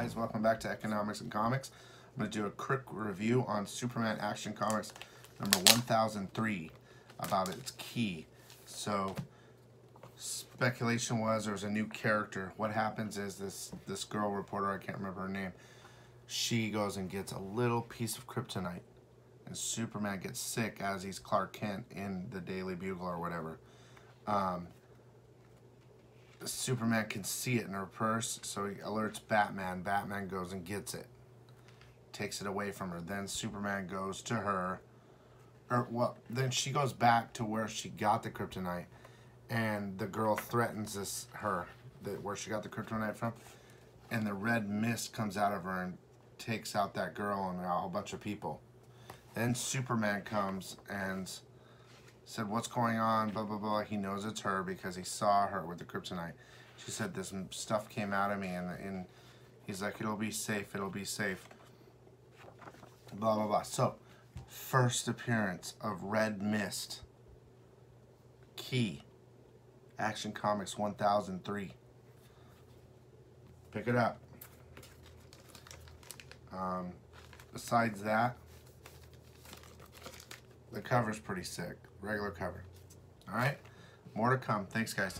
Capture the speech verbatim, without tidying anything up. guys, welcome back to Economics and Comics. I'm going to do a quick review on Superman Action Comics number one thousand three about its key. So, speculation was there was a new character. What happens is this, this girl reporter, I can't remember her name, she goes and gets a little piece of kryptonite. And Superman gets sick as he's Clark Kent in the Daily Bugle or whatever. Um... Superman can see it in her purse, so he alerts Batman. Batman goes and gets it. Takes it away from her. Then Superman goes to her. Or, well, then she goes back to where she got the kryptonite. And the girl threatens this, her, that where she got the kryptonite from. And the red mist comes out of her and takes out that girl and a whole bunch of people. Then Superman comes and said, what's going on, blah, blah, blah. He knows it's her because he saw her with the kryptonite. She said, this stuff came out of me, and, and he's like, it'll be safe, it'll be safe, blah, blah, blah. So, first appearance of Red Mist. Key. Action Comics one thousand three. Pick it up. Um, besides that, the cover's pretty sick. Regular cover. All right? More to come. Thanks, guys.